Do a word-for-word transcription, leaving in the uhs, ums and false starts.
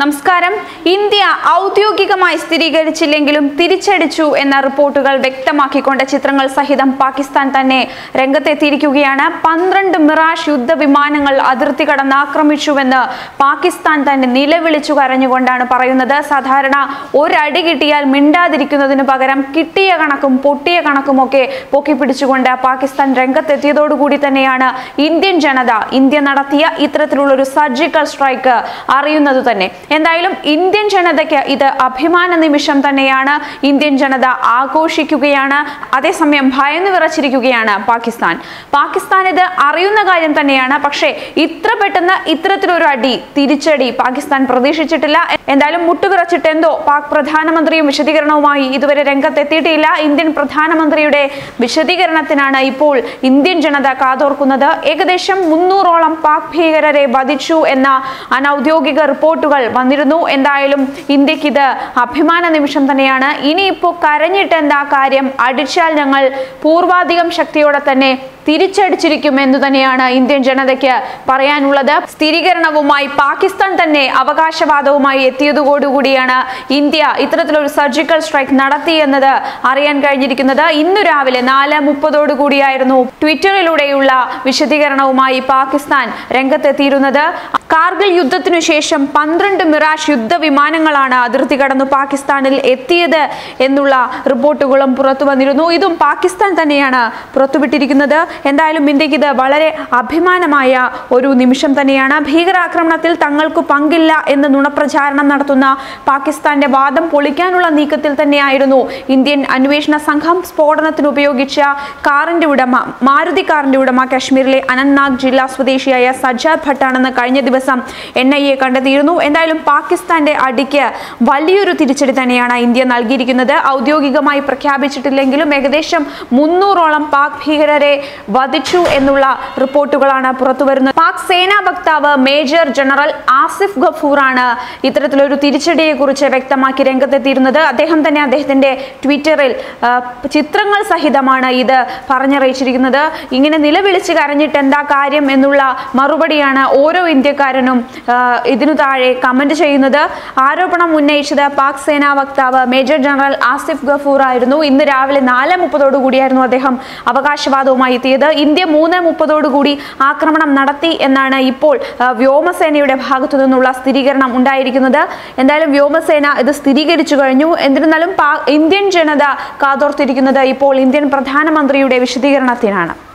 നമസ്കാരം. ഇന്ത്യ ഔദ്യോഗികമായി സ്ഥിരീകരിച്ചില്ലെങ്കിലും തിരിച്ചടിച്ചു എന്ന റിപ്പോർട്ടുകൾ വ്യക്തമാക്കിക്കൊണ്ട് ചിത്രങ്ങൾ സഹിതം പാകിസ്ഥാൻ തന്നെ രംഗത്തെത്തിയിരിക്കുകയാണ്. പന്ത്രണ്ട് മിറാഷ് യുദ്ധവിമാനങ്ങൾ അതിർത്തി കടന്ന് ആക്രമിച്ചുവെന്ന് പാകിസ്ഥാൻ തന്നെ നിലവിളിച്ചു കരഞ്ഞുകൊണ്ടാണ് പറയുന്നത്. സാധാരണ ഒരടി കിട്ടിയാൽ മിണ്ടാതിരിക്കുന്നതിനു പകരം കിട്ടിയ കണക്കും പൊട്ടിയ കണക്കുമൊക്കെ പൊക്കിപ്പിടിച്ചുകൊണ്ട് പാകിസ്ഥാൻ രംഗത്തെത്തിയതോടുകൂടി തന്നെയാണ് ഇന്ത്യൻ ജനത ഇന്ത്യ നടത്തിയ ഇത്തരത്തിലുള്ളൊരു സർജിക്കൽ സ്ട്രൈക്ക് അറിയുന്നത് തന്നെ. എന്തായാലും ഇന്ത്യൻ ജനതയ്ക്ക് ഇത് അഭിമാന നിമിഷം തന്നെയാണ്. ഇന്ത്യൻ ജനത ആഘോഷിക്കുകയാണ്. അതേസമയം ഭയന്ന് വിറച്ചിരിക്കുകയാണ് പാകിസ്ഥാൻ. പാകിസ്ഥാൻ ഇത് അറിയുന്ന കാര്യം തന്നെയാണ്. പക്ഷേ ഇത്ര പെട്ടെന്ന് ഇത്തരത്തിലൊരു അടി തിരിച്ചടി പാകിസ്ഥാൻ പ്രതീക്ഷിച്ചിട്ടില്ല. എന്തായാലും മുട്ടുവിറച്ചിട്ടെന്തോ പാക് പ്രധാനമന്ത്രിയും വിശദീകരണവുമായി ഇതുവരെ രംഗത്തെത്തിയിട്ടില്ല. ഇന്ത്യൻ പ്രധാനമന്ത്രിയുടെ വിശദീകരണത്തിനാണ് ഇപ്പോൾ ഇന്ത്യൻ ജനത കാതോർക്കുന്നത്. ഏകദേശം മുന്നൂറോളം പാക് ഭീകരരെ വധിച്ചു എന്ന അനൌദ്യോഗിക റിപ്പോർട്ടുകൾ വന്നിരുന്നു. എന്തായാലും ഇന്ത്യക്ക് ഇത് അഭിമാന നിമിഷം തന്നെയാണ്. ഇനിയിപ്പോൾ കരഞ്ഞിട്ട് എന്താ കാര്യം, അടിച്ചാൽ ഞങ്ങൾ പൂർവാധികം ശക്തിയോടെ തന്നെ തിരിച്ചടിച്ചിരിക്കും എന്നു തന്നെയാണ് ഇന്ത്യൻ ജനതയ്ക്ക് പറയാനുള്ളത്. സ്ഥിരീകരണവുമായി പാകിസ്ഥാൻ തന്നെ അവകാശവാദവുമായി എത്തിയതോടുകൂടിയാണ് ഇന്ത്യ ഇത്തരത്തിലൊരു സർജിക്കൽ സ്ട്രൈക്ക് നടത്തിയെന്നത് അറിയാൻ കഴിഞ്ഞിരിക്കുന്നത്. ഇന്നു രാവിലെ നാല് മുപ്പതോടു കൂടിയായിരുന്നു ട്വിറ്ററിലൂടെയുള്ള വിശദീകരണവുമായി പാകിസ്ഥാൻ രംഗത്തെത്തിയിരുന്നത്. കാർഗിൽ യുദ്ധത്തിനു ശേഷം പന്ത്രണ്ട് മിറാഷ് യുദ്ധവിമാനങ്ങളാണ് അതിർത്തി കടന്നു പാകിസ്ഥാനിൽ എത്തിയത് എന്നുള്ള റിപ്പോർട്ടുകളും പുറത്തു വന്നിരുന്നു. ഇതും പാകിസ്ഥാൻ തന്നെയാണ് പുറത്തുവിട്ടിരിക്കുന്നത്. എന്തായാലും ഇന്ത്യക്ക് ഇത് വളരെ അഭിമാനമായ ഒരു നിമിഷം തന്നെയാണ്. ഭീകരാക്രമണത്തിൽ തങ്ങൾക്ക് പങ്കില്ല എന്ന് നുണപ്രചാരണം നടത്തുന്ന പാകിസ്ഥാന്റെ വാദം പൊളിക്കാനുള്ള നീക്കത്തിൽ തന്നെയായിരുന്നു ഇന്ത്യൻ അന്വേഷണ സംഘം. സ്ഫോടനത്തിന് ഉപയോഗിച്ച കാറിന്റെ ഉടമ, മാരുതി കാറിന്റെ ഉടമ കശ്മീരിലെ അനന്ത്നാഗ് ജില്ലാ സ്വദേശിയായ സജാർ ഭട്ടാണെന്ന് കഴിഞ്ഞ ദിവസം എൻ ഐ എ കണ്ടെത്തിയിരുന്നു. എന്തായാലും പാകിസ്ഥാന്റെ അടിക്ക് വലിയൊരു തിരിച്ചടി തന്നെയാണ് ഇന്ത്യ നൽകിയിരിക്കുന്നത്. ഔദ്യോഗികമായി പ്രഖ്യാപിച്ചിട്ടില്ലെങ്കിലും ഏകദേശം മുന്നൂറോളം പാക് ഭീകരരെ വധിച്ചു എന്നുള്ള റിപ്പോർട്ടുകളാണ് പുറത്തുവരുന്നത്. പാക് സേനാ വക്താവ് മേജർ ജനറൽ ആസിഫ് ഗഫൂറാണ് ഇത്തരത്തിലൊരു തിരിച്ചടിയെ കുറിച്ച് വ്യക്തമാക്കി രംഗത്തെത്തിയിരുന്നത്. അദ്ദേഹം തന്നെ അദ്ദേഹത്തിന്റെ ട്വിറ്ററിൽ ചിത്രങ്ങൾ സഹിതമാണ് ഇത് പറഞ്ഞറിയിച്ചിരിക്കുന്നത്. ഇങ്ങനെ നിലവിളിച്ച് കരഞ്ഞിട്ട് എന്താ കാര്യം എന്നുള്ള മറുപടിയാണ് ഓരോ ഇന്ത്യക്കാരനും ഇതിനു താഴെ കമന്റ് ചെയ്യുന്നത്. ആരോപണം ഉന്നയിച്ചത് പാക് സേനാ വക്താവ് മേജർ ജനറൽ ആസിഫ് ഗഫൂർ ആയിരുന്നു. ഇന്ന് രാവിലെ നാല് മുപ്പതോടു കൂടിയായിരുന്നു അദ്ദേഹം അവകാശവാദവുമായി എത്തിയത്. ഇന്ത്യ മൂന്ന് മുപ്പതോടുകൂടി ആക്രമണം നടത്തി എന്നാണ് ഇപ്പോൾ വ്യോമസേനയുടെ ഭാഗത്തു നിന്നുള്ള സ്ഥിരീകരണം ഉണ്ടായിരിക്കുന്നത്. എന്തായാലും വ്യോമസേന ഇത് സ്ഥിരീകരിച്ചു കഴിഞ്ഞു. എന്നിരുന്നാലും ഇന്ത്യൻ ജനത കാതോർത്തിരിക്കുന്നത് ഇപ്പോൾ ഇന്ത്യൻ പ്രധാനമന്ത്രിയുടെ വിശദീകരണത്തിനാണ്.